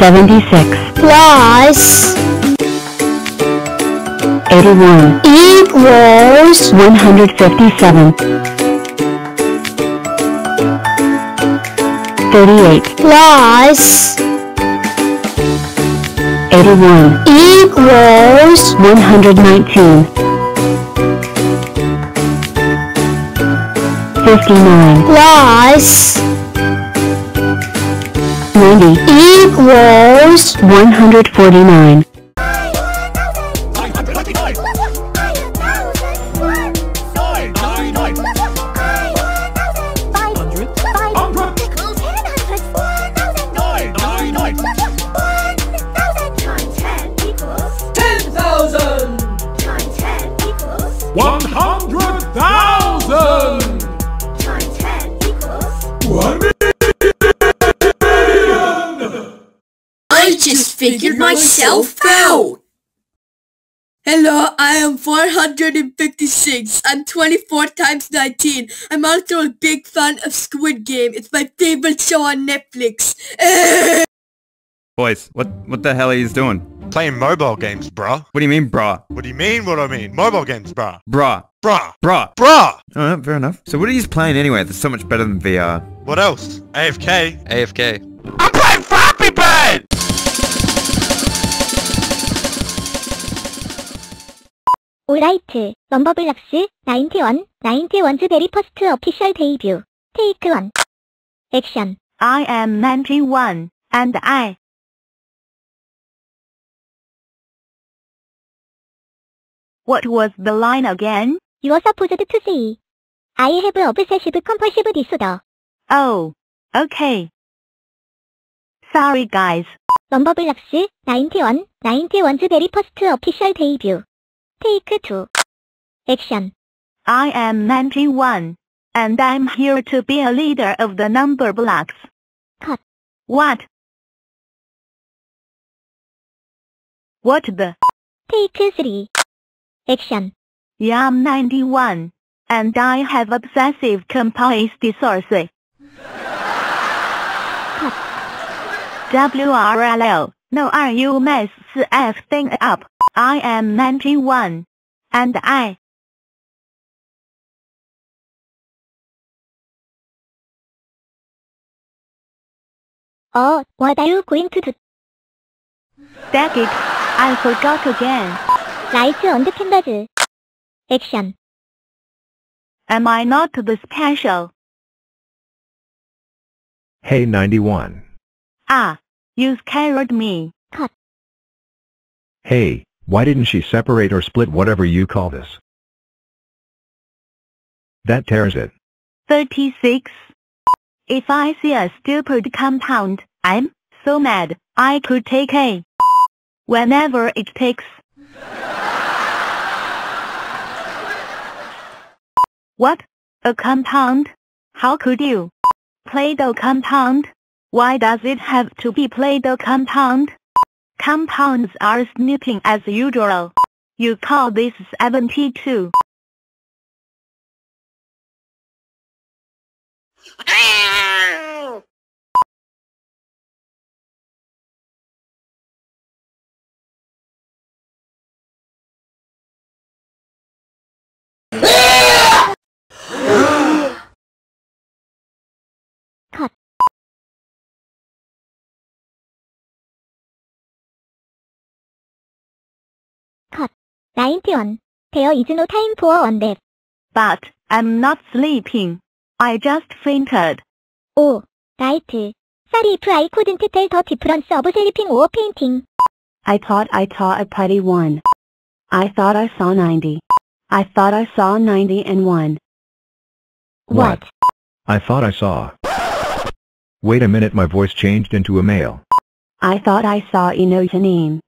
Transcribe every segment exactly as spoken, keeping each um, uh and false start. seventy-six plus eighty-one equals one hundred fifty-seven. thirty-eight plus eighty-one equals one hundred nineteen. fifty-nine plus ninety equals one hundred forty-nine. Figured myself out. Hello, I am four hundred fifty-six. I'm twenty-four times nineteen. I'm also a big fan of Squid Game. It's my favorite show on Netflix. Boys, what what the hell are you doing? Playing mobile games, bruh. What do you mean, bruh? What do you mean, what I mean? Mobile games, bruh. Bruh. Bruh. Bruh. Bruh. Alright, fair enough. So what are you playing anyway? That's so much better than V R. What else? A F K. A F K. I'm playing Flappy Bird! Alright, Numberblocks ninety-one, ninety-one's very first official debut. Take one. Action. I am ninety-one, and I... What was the line again? You are supposed to say, I have obsessive compulsive disorder. Oh, okay. Sorry guys. Numberblocks ninety-one, ninety-one's very first official debut. Take two. Action. I am ninety-one, and I'm here to be a leader of the number blocks. Cut. What? What the? Take three. Action. Yeah, I'm ninety-one, and I have obsessive compulsive disorder. Cut. W R L L. No, are you mess s thing up? I am ninety-one, and I... Oh, what are you going to do? Dang it, I forgot again. Lights on the canvas. Action. Am I not the special? Hey ninety-one. Ah, you scared me. Cut. Hey. Why didn't she separate or split whatever you call this? That tears it. thirty-six. If I see a stupid compound, I'm so mad, I could take a... whenever it takes. What? A compound? How could you? Play-Doh compound? Why does it have to be Play-Doh compound? Compounds are snipping as usual. You call this seventy-two. ninety-one. There is no time for one nap. But I'm not sleeping. I just fainted. Oh, right. Sorry if I couldn't tell the difference of sleeping or fainting. I thought I saw a putty one. I thought I saw ninety. I thought I saw ninety and one. What? What? I thought I saw. Wait a minute, my voice changed into a male. I thought I saw Enojanine.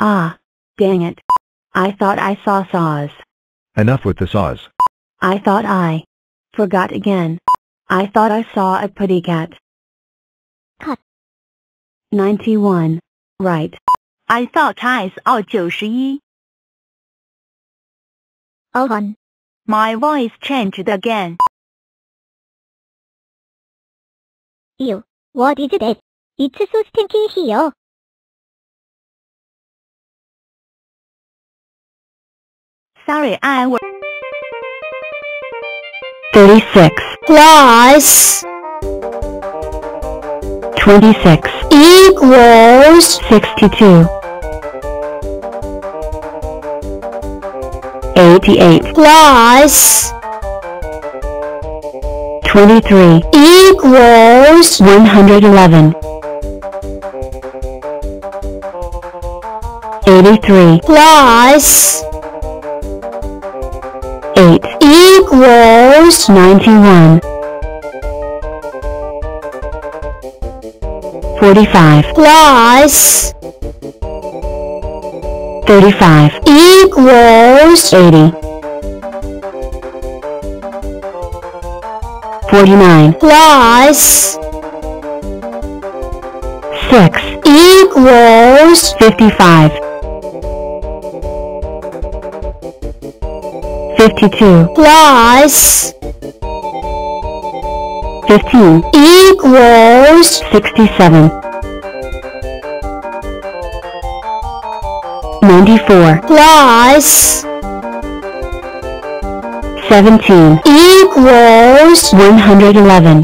Ah, dang it. I thought I saw saws. Enough with the saws. I thought I forgot again. I thought I saw a pretty cat. Cut. ninety-one. Right. I thought I saw ninety-one. Oh, on. My voice changed again. Ew. What is that? It's so stinky here. Sorry, I work. thirty-six plus twenty-six equals sixty-two. eighty-eight plus twenty-three equals one hundred eleven. eighty-three plus eight equals ninety-one. forty-five plus thirty-five equals eighty. forty-nine plus six equals fifty-five. fifty-two plus fifteen equals sixty-seven. ninety-four plus seventeen equals one hundred eleven.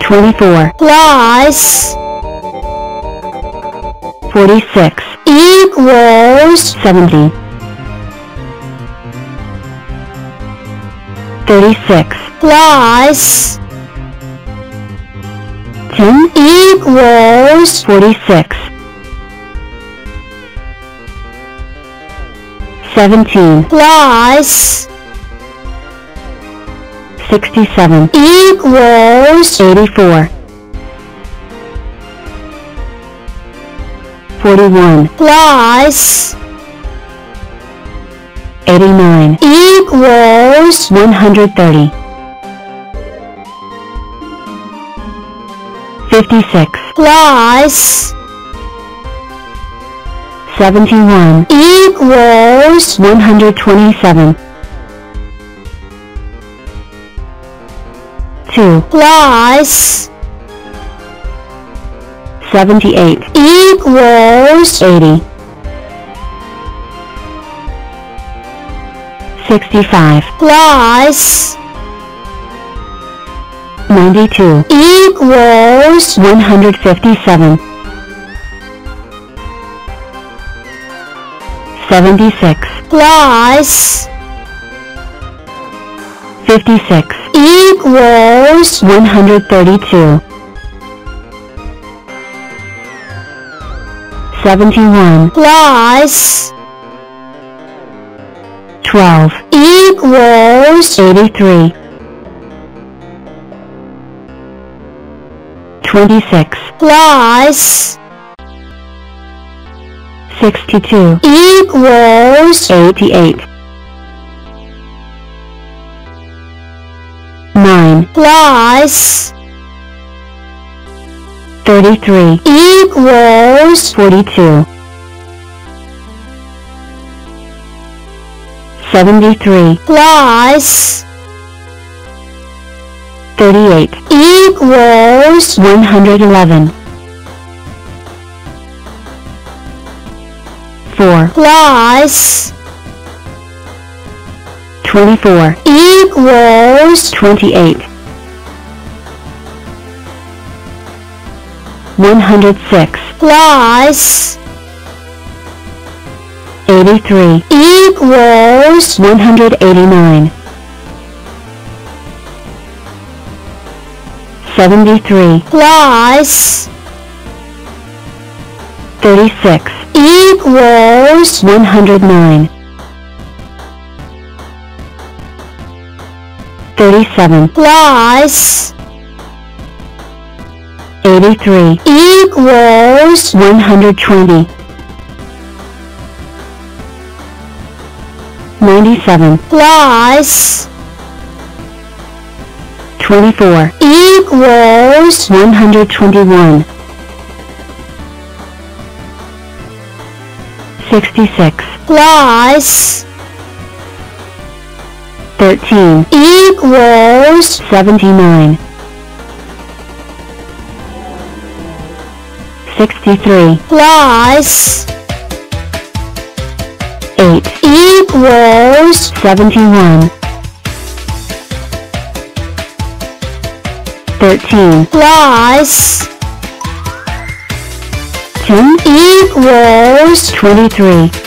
twenty-four plus forty-six equals seventy. thirty-six plus ten equals forty-six. seventeen plus sixty-seven equals eighty-four. forty-one plus eighty-nine equals one hundred thirty. fifty-six plus seventy-one equals one hundred twenty-seven. two plus seventy-eight equals eighty. sixty-five plus ninety-two equals one hundred fifty-seven. seventy-six plus fifty-six equals one hundred thirty-two. seventy-one plus twelve equals eighty-three. twenty-six plus sixty-two equals eighty-eight. nine plus thirty-three equals forty-two. seventy-three plus thirty-eight equals one hundred eleven. four plus twenty-four equals twenty-eight. one hundred six plus eighty-three equals one hundred eighty-nine. seventy-three plus thirty-six equals one hundred nine. thirty-seven plus eighty-three equals one hundred twenty. ninety-seven plus twenty-four equals one hundred twenty-one. sixty-six plus thirteen equals seventy-nine. sixty-three plus eight equals seventy-one. thirteen plus ten equals twenty-three.